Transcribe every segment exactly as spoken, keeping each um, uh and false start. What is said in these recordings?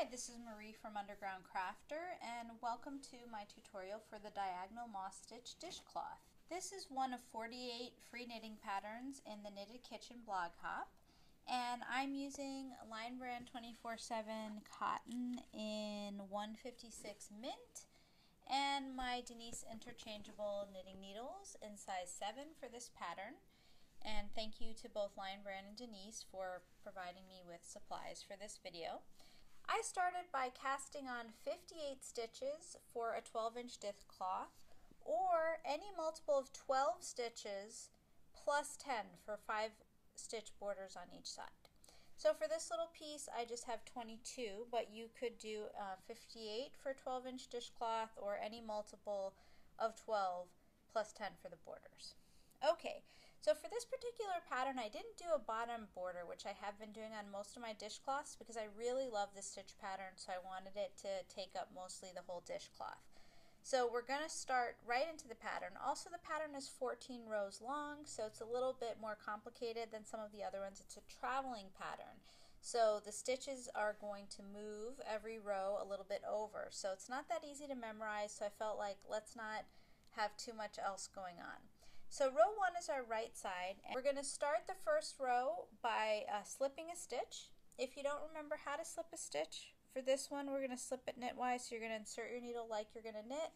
Hi, this is Marie from Underground Crafter and welcome to my tutorial for the Diagonal Moss Stitch Dishcloth. This is one of forty-eight free knitting patterns in the Knitted Kitchen Blog Hop, and I'm using Lion Brand twenty-four seven cotton in one fifty-six mint and my Denise Interchangeable Knitting Needles in size seven for this pattern. And thank you to both Lion Brand and Denise for providing me with supplies for this video. I started by casting on fifty-eight stitches for a twelve inch dishcloth, or any multiple of twelve stitches plus ten for five stitch borders on each side. So for this little piece I just have twenty-two, but you could do uh, fifty-eight for twelve inch dishcloth or any multiple of twelve plus ten for the borders. Okay, so for this particular pattern I didn't do a bottom border, which I have been doing on most of my dishcloths because I really love this stitch pattern, so I wanted it to take up mostly the whole dishcloth. So we're going to start right into the pattern. Also, the pattern is fourteen rows long, so it's a little bit more complicated than some of the other ones. It's a traveling pattern, so the stitches are going to move every row a little bit over, so it's not that easy to memorize, so I felt like let's not have too much else going on. So row one is our right side, and we're going to start the first row by uh, slipping a stitch. If you don't remember how to slip a stitch, for this one we're going to slip it knitwise, so you're going to insert your needle like you're going to knit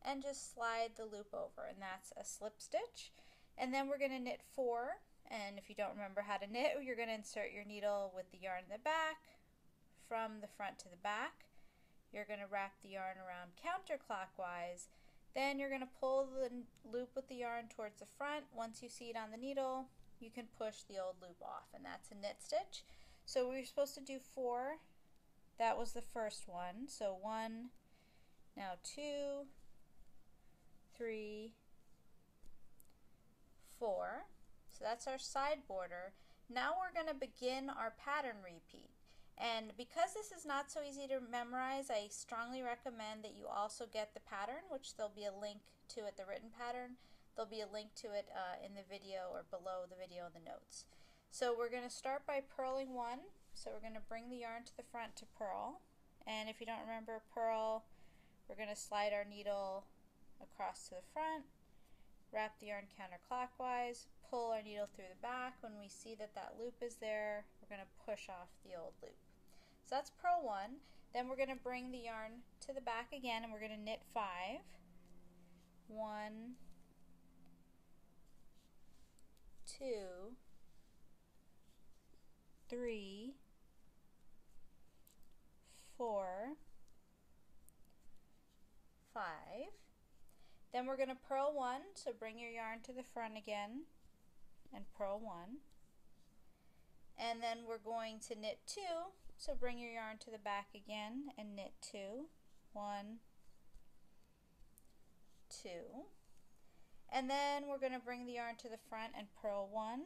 and just slide the loop over, and that's a slip stitch. And then we're going to knit four, and if you don't remember how to knit, you're going to insert your needle with the yarn in the back from the front to the back. You're going to wrap the yarn around counterclockwise. Then you're going to pull the loop with the yarn towards the front. Once you see it on the needle, you can push the old loop off, and that's a knit stitch. So we were supposed to do four. That was the first one. So one, now two, three, four. So that's our side border. Now we're going to begin our pattern repeat. And because this is not so easy to memorize, I strongly recommend that you also get the pattern, which there'll be a link to it, the written pattern. There'll be a link to it uh, in the video or below the video in the notes. So we're going to start by purling one. So we're going to bring the yarn to the front to purl. And if you don't remember purl, we're going to slide our needle across to the front, wrap the yarn counterclockwise, pull our needle through the back. When we see that that loop is there, we're going to push off the old loop. So that's purl one. Then we're going to bring the yarn to the back again, and we're going to knit five. One, two, three, four, five. Then we're going to purl one, so bring your yarn to the front again and purl one. And then we're going to knit two. So bring your yarn to the back again and knit two, one, two. And then we're going to bring the yarn to the front and purl one.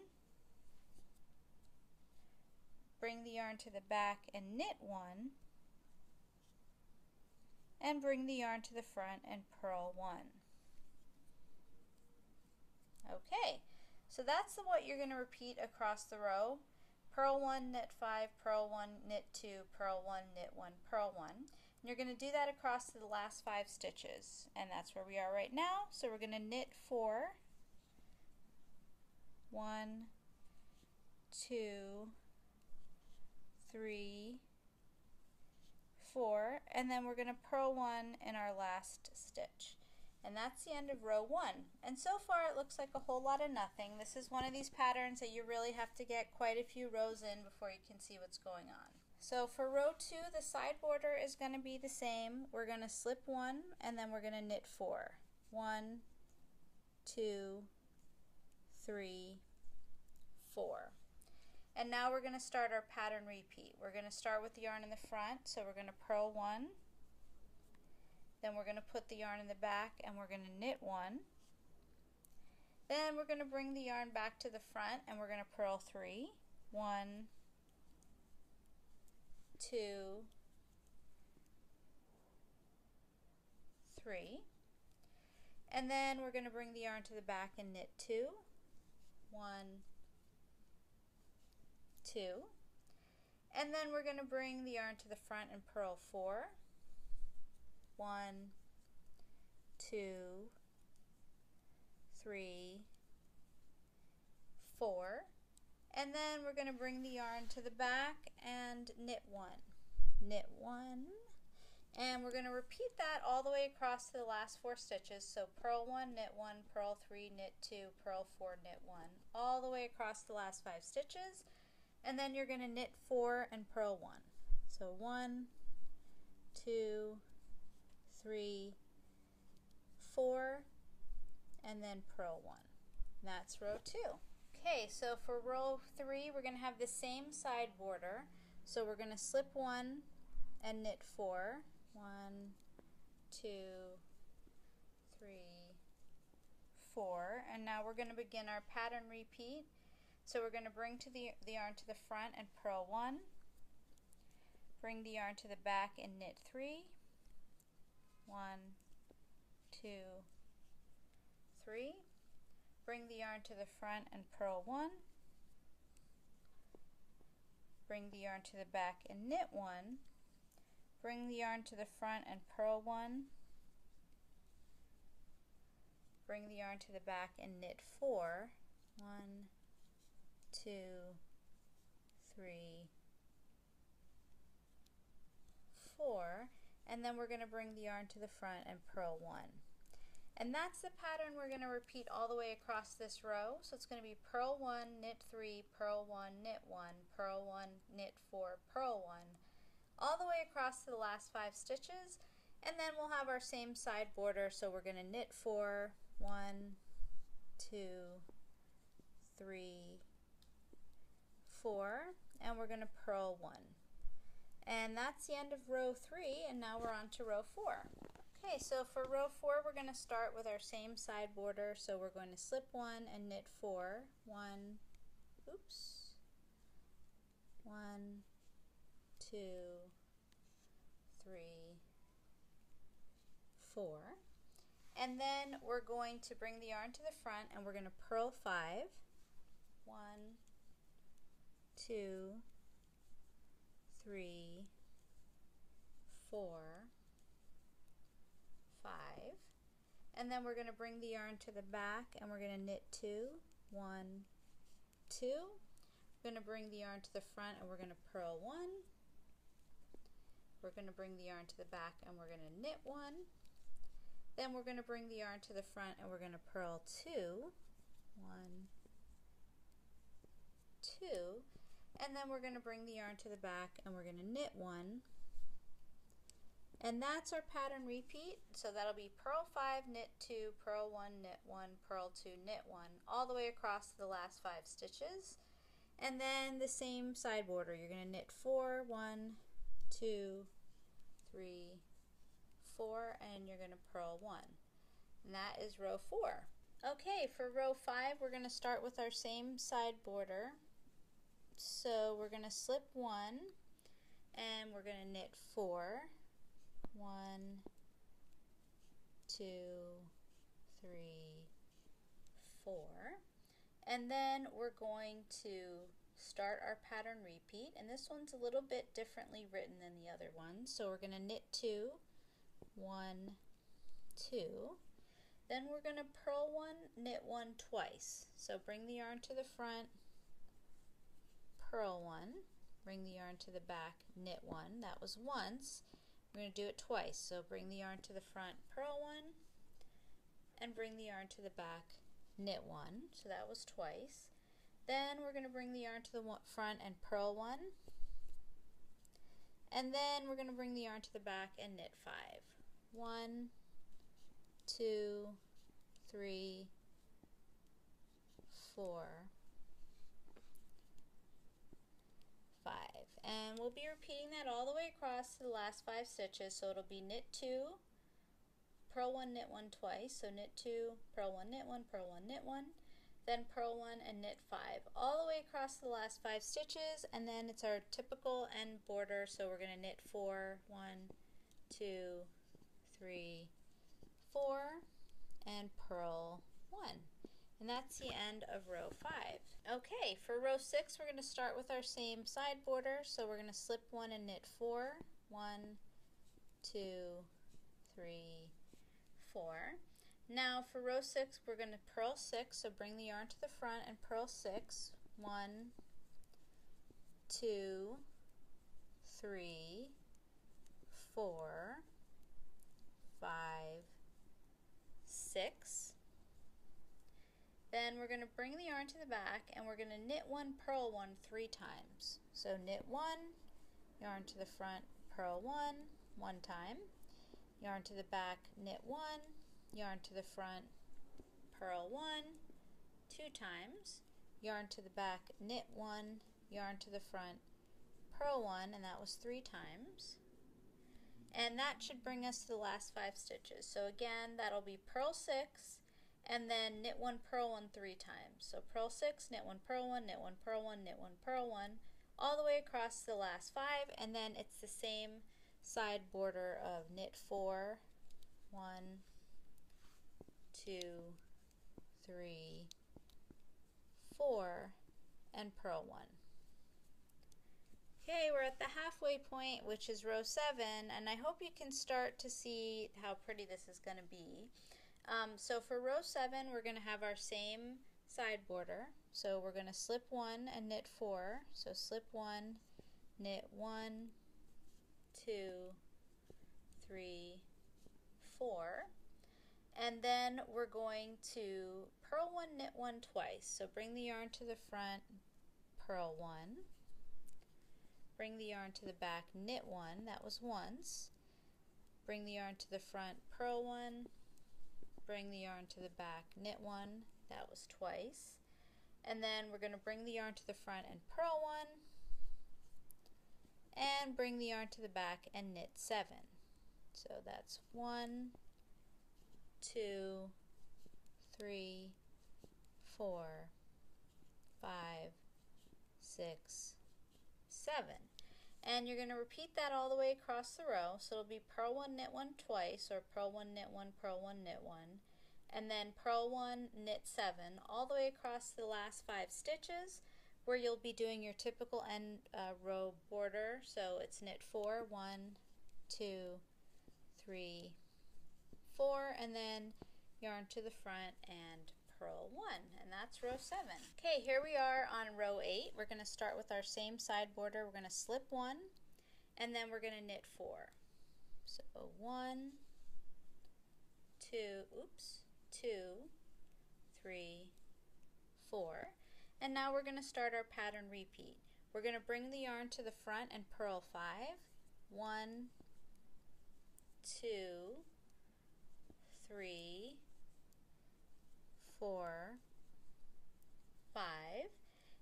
Bring the yarn to the back and knit one. And bring the yarn to the front and purl one. Okay, so that's the, what you're going to repeat across the row. Purl one, knit five, purl one, knit two, purl one, knit one, purl one. And you're going to do that across the last five stitches, and that's where we are right now. So we're going to knit four, one, two, three, four, and then we're going to purl one in our last stitch. And that's the end of row one. And so far it looks like a whole lot of nothing. This is one of these patterns that you really have to get quite a few rows in before you can see what's going on. So for row two, the side border is going to be the same. We're going to slip one, and then we're going to knit four. One, two, three, four. And now we're going to start our pattern repeat. We're going to start with the yarn in the front, so we're going to purl one. Then we're going to put the yarn in the back and we're going to knit one. Then we're going to bring the yarn back to the front and we're going to purl three. One, two, three. And then we're going to bring the yarn to the back and knit two. One, two. And then we're going to bring the yarn to the front and purl four. One, two, three, four. And then we're going to bring the yarn to the back and knit one. Knit one. And we're going to repeat that all the way across to the last four stitches. So purl one, knit one, purl three, knit two, purl four, knit one. All the way across the last five stitches. And then you're going to knit four and purl one. So one, two, three, four, and then purl one. And that's row two. Okay, so for row three, we're going to have the same side border. So we're going to slip one and knit four. One, two, three, four. And now we're going to begin our pattern repeat. So we're going to bring to the, the yarn to the front and purl one, bring the yarn to the back and knit three, one, two, three, bring the yarn to the front and purl one, bring the yarn to the back and knit one, bring the yarn to the front and purl one, bring the yarn to the back and knit four, one, two, three, four, and then we're going to bring the yarn to the front and purl one. And that's the pattern we're going to repeat all the way across this row. So it's going to be purl one, knit three, purl one, knit one, purl one, knit four, purl one, all the way across to the last five stitches. And then we'll have our same side border. So we're going to knit four, one, two, three, four, and we're going to purl one. And that's the end of row three, and now we're on to row four. Okay, so for row four, we're going to start with our same side border. So we're going to slip one and knit four. One, oops, one, two, three, four. And then we're going to bring the yarn to the front, and we're going to purl five. One, two, three, four, five, and then we're going to bring the yarn to the back and we're going to knit two, one, two, we're going to bring the yarn to the front and we're going to purl one, we're going to bring the yarn to the back and we're going to knit one, then we're going to bring the yarn to the front and we're going to purl two, one, two, and then we're going to bring the yarn to the back and we're going to knit one. And that's our pattern repeat. So that'll be purl five, knit two, purl one, knit one, purl two, knit one, all the way across to the last five stitches. And then the same side border. You're going to knit four, one, two, three, four, and you're going to purl one. And that is row four. Okay, for row five, we're going to start with our same side border. So we're going to slip one and we're going to knit four. One, two, three, four. And then we're going to start our pattern repeat. And this one's a little bit differently written than the other one. So we're going to knit two, one, two. Then we're going to purl one, knit one twice. So bring the yarn to the front. Purl one, bring the yarn to the back, knit one. That was once. We're going to do it twice. So bring the yarn to the front, purl one, and bring the yarn to the back, knit one. So that was twice. Then we're going to bring the yarn to the front and purl one. And then we're going to bring the yarn to the back and knit five. One, two, three, four, five. And we'll be repeating that all the way across to the last five stitches. So it'll be knit two, purl one, knit one twice. So knit two, purl one, knit one, purl one, knit one, then purl one and knit five, all the way across to the last five stitches. And then it's our typical end border. So we're going to knit four, one, two, three, four, and purl one. And that's the end of row five. Okay, for row six, we're going to start with our same side border. So we're going to slip one and knit four. One, two, three, four. Now for row six, we're going to purl six. So bring the yarn to the front and purl six. One, two, three, four, five, six. Then we're going to bring the yarn to the back and we're going to knit one, purl one three times. So knit one, yarn to the front, purl one, one time, yarn to the back, knit one, yarn to the front, purl one, two times, yarn to the back, knit one, yarn to the front, purl one, and that was three times. And that should bring us to the last five stitches. So again, that'll be purl six, and then knit one, purl one three times. So purl six, knit one, purl one, knit one, purl one, knit one, purl one, all the way across the last five, and then it's the same side border of knit four, one, two, three, four, and purl one. Okay, we're at the halfway point, which is row seven, and I hope you can start to see how pretty this is going to be. Um, so for row seven, we're going to have our same side border. So we're going to slip one and knit four. So slip one, knit one, two, three, four. And then we're going to purl one, knit one twice. So bring the yarn to the front, purl one. Bring the yarn to the back, knit one, that was once. Bring the yarn to the front, purl one. Bring the yarn to the back, knit one, that was twice. And then we're going to bring the yarn to the front and purl one. And bring the yarn to the back and knit seven. So that's one, two, three, four, five, six, seven. And you're going to repeat that all the way across the row. So it'll be purl one, knit one twice, or purl one, knit one, purl one, knit one, and then purl one, knit seven, all the way across the last five stitches, where you'll be doing your typical end uh, row border. So it's knit four, one, two, three, four, and then yarn to the front and purl one, and that's row seven. Okay, here we are on row eight. We're going to start with our same side border. We're going to slip one, and then we're going to knit four. So one, two, oops, two, three, four. And now we're going to start our pattern repeat. We're going to bring the yarn to the front and purl five. One, two, three, four, five,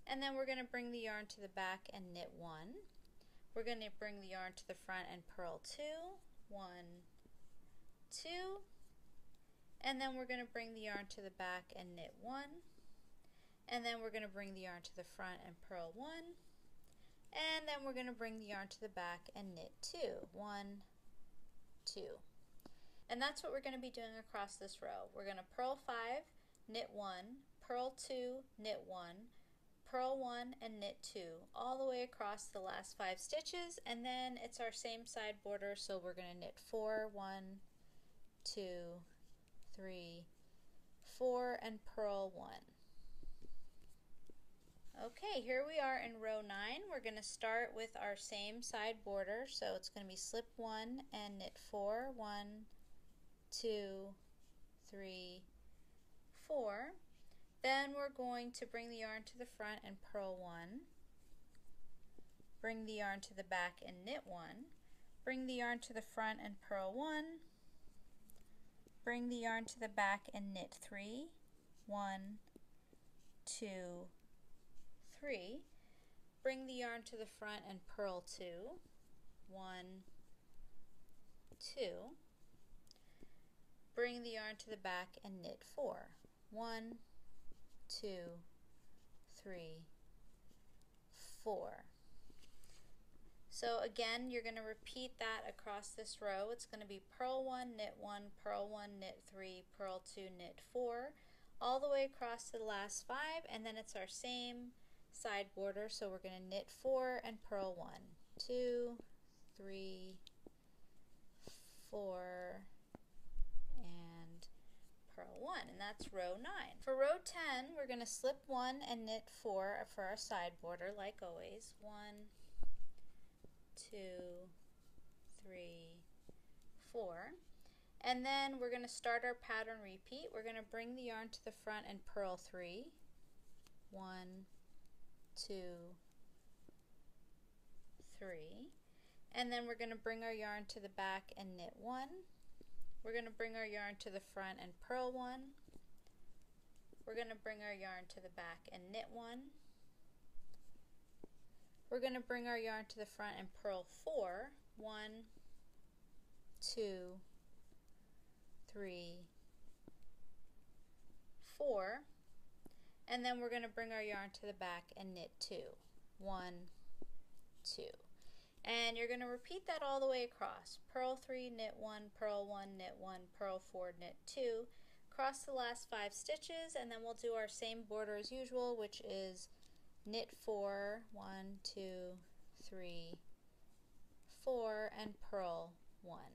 and then we're going to bring the yarn to the back and knit one. We're going to bring the yarn to the front and purl two, one, two, and then we're going to bring the yarn to the back and knit one, and then we're going to bring the yarn to the front and purl one, and then we're going to bring the yarn to the back and knit two, one, two. And that's what we're going to be doing across this row. We're going to purl five, knit one, purl two, knit one, purl one, and knit two, all the way across the last five stitches, and then it's our same side border, so we're going to knit four, one, two, three, four, and purl one. Okay, here we are in row nine. We're going to start with our same side border, so it's going to be slip one and knit four, one, two, three, four. Then we're going to bring the yarn to the front and purl one. Bring the yarn to the back and knit one. Bring the yarn to the front and purl one. Bring the yarn to the back and knit three. One, two, three. Bring the yarn to the front and purl two. One, two. Bring the yarn to the back and knit four. One, two, three, four. So again, you're going to repeat that across this row. It's going to be purl one, knit one, purl one, knit three, purl two, knit four, all the way across to the last five, and then it's our same side border, so we're going to knit four and purl one, two, three, four, and purl one, and that's row nine. For row ten, we're going to slip one and knit four for our side border, like always. One, two, three, four. And then we're going to start our pattern repeat. We're going to bring the yarn to the front and purl three. One, two, three. And then we're going to bring our yarn to the back and knit one. We're going to bring our yarn to the front and purl one. We're going to bring our yarn to the back and knit one. We're going to bring our yarn to the front and purl four. One, two, three, four, and then we're going to bring our yarn to the back and knit two. One, two, and you're going to repeat that all the way across. Purl three, knit one, purl one, knit one, purl four, knit two, cross the last five stitches, and then we'll do our same border as usual, which is knit four, one, two, three, four, and purl one.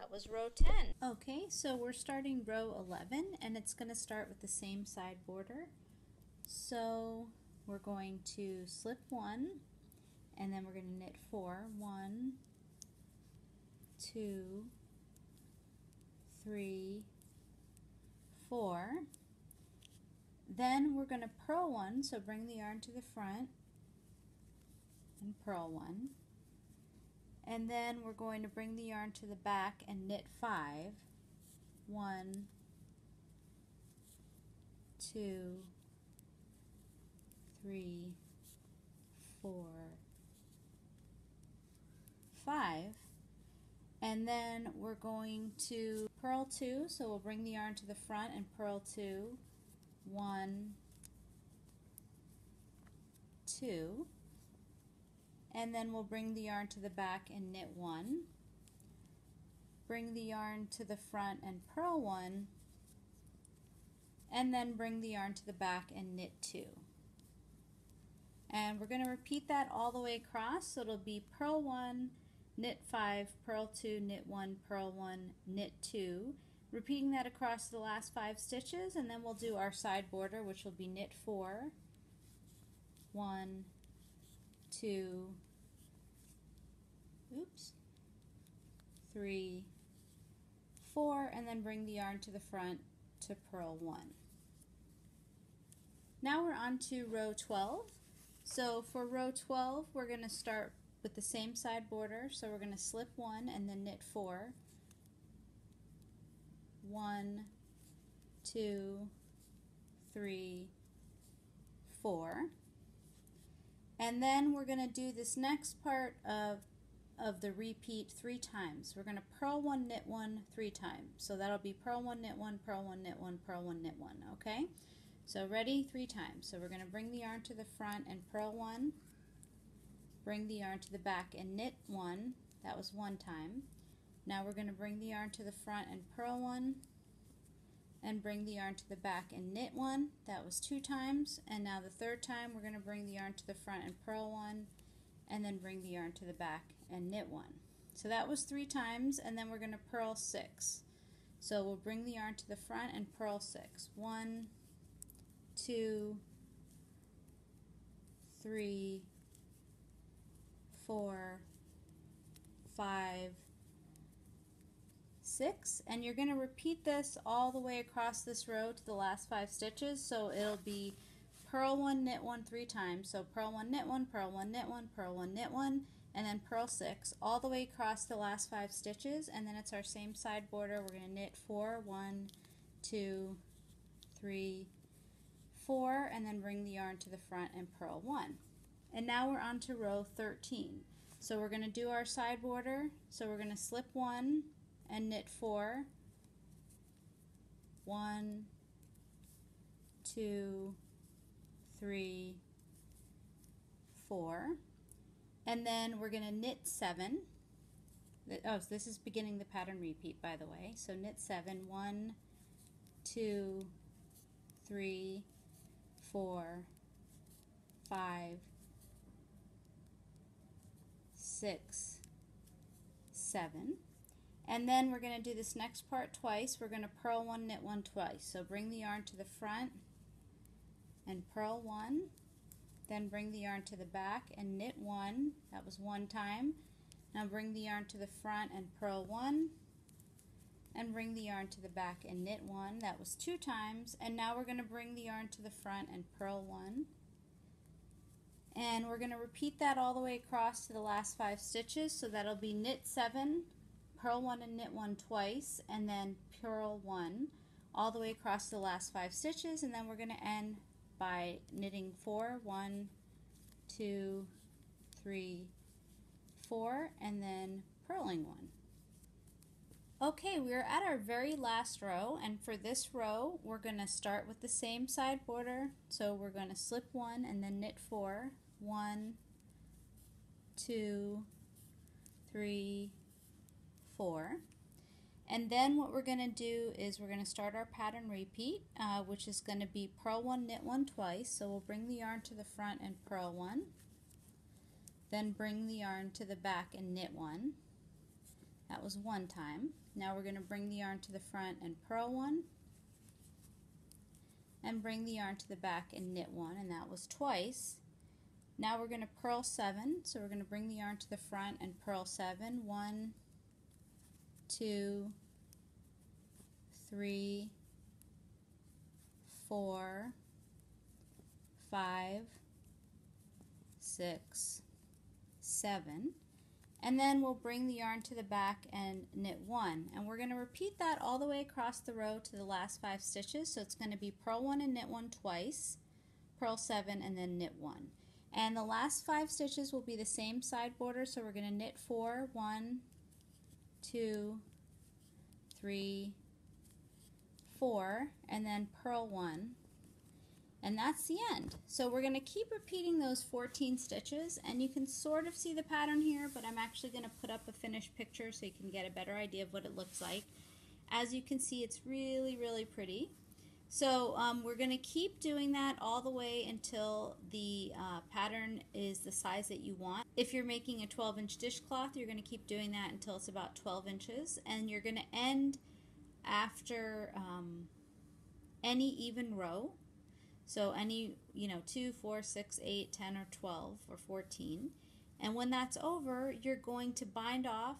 That was row ten. Okay, so we're starting row eleven, and it's going to start with the same side border. So we're going to slip one, and then we're going to knit four. One, two, three, four. Then we're going to purl one, so bring the yarn to the front and purl one. And then we're going to bring the yarn to the back and knit five. One, two, three, four, five. And then we're going to purl two, so we'll bring the yarn to the front and purl two. One, two. And then we'll bring the yarn to the back and knit one. Bring the yarn to the front and purl one. And then bring the yarn to the back and knit two. And we're going to repeat that all the way across. So it'll be purl one, knit five, purl two, knit one, purl one, knit two. Repeating that across the last five stitches, and then we'll do our side border, which will be knit four. One, two, oops, three, four, and then bring the yarn to the front to purl one. Now we're on to row twelve. So for row twelve, we're going to start with the same side border. So we're going to slip one and then knit four. One, two, three, four. And then we're going to do this next part of, of the repeat three times. We're going to purl one, knit one, three times. So that'll be purl one, knit one, purl one, knit one, purl one, knit one, okay? So ready, three times. So we're going to bring the yarn to the front and purl one. Bring the yarn to the back and knit one. That was one time. Now we're going to bring the yarn to the front and purl one. And bring the yarn to the back and knit one. That was two times. And now the third time, we're going to bring the yarn to the front and purl one, and then bring the yarn to the back and knit one. So that was three times, and then we're going to purl six. So we'll bring the yarn to the front and purl six. One, two, three, four, five, six, and you're going to repeat this all the way across this row to the last five stitches. So it'll be purl one, knit one, three times. So purl one, knit one, purl one, knit one, purl one, knit one, and then purl six all the way across the last five stitches. And then it's our same side border. We're going to knit four, one, two, three, four, and then bring the yarn to the front and purl one. And now we're on to row thirteen. So we're going to do our side border. So we're going to slip one and knit four. One, two, three, four. And then we're going to knit seven. Oh, so this is beginning the pattern repeat, by the way. So knit seven. One, two, three, four, five, six, seven. And then we're going to do this next part twice. We're going to purl one, knit one twice. So bring the yarn to the front and purl one, then bring the yarn to the back and knit one. That was one time. Now bring the yarn to the front and purl one, and bring the yarn to the back and knit one. That was two times. And now we're going to bring the yarn to the front and purl one. And we're going to repeat that all the way across to the last five stitches. So that'll be knit seven, purl one and knit one twice, and then purl one all the way across the last five stitches. And then we're going to end by knitting four, one, two, three, four, and then purling one. Okay, we're at our very last row, and for this row we're going to start with the same side border. So we're going to slip one and then knit four, one, two, three, four. And then what we're going to do is we're going to start our pattern repeat, uh, which is going to be purl one, knit one twice. So we'll bring the yarn to the front and purl one, then bring the yarn to the back and knit one. That was one time. Now we're going to bring the yarn to the front and purl one, and bring the yarn to the back and knit one, and that was twice. Now we're going to purl seven, so we're going to bring the yarn to the front and purl seven, one, two, three, four, five, six, seven. And then we'll bring the yarn to the back and knit one. And we're going to repeat that all the way across the row to the last five stitches. So it's going to be purl one and knit one twice, purl seven, and then knit one. And the last five stitches will be the same side border. So we're going to knit four, one, two, three, four, and then purl one. And that's the end. So we're going to keep repeating those fourteen stitches, and you can sort of see the pattern here, but I'm actually going to put up a finished picture so you can get a better idea of what it looks like. As you can see, it's really, really pretty. So um, we're going to keep doing that all the way until the uh, pattern is the size that you want. If you're making a twelve inch dishcloth, you're going to keep doing that until it's about twelve inches, and you're going to end after um, any even row. So any, you know, two, four, six, eight, ten, or twelve, or fourteen. And when that's over, you're going to bind off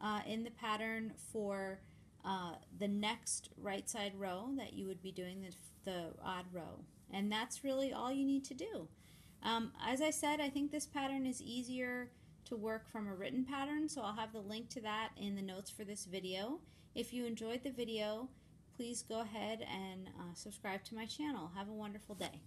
uh, in the pattern for uh, the next right side row that you would be doing the, the odd row. And that's really all you need to do. Um, as I said, I think this pattern is easier to work from a written pattern, so I'll have the link to that in the notes for this video. If you enjoyed the video, please go ahead and uh, subscribe to my channel. Have a wonderful day.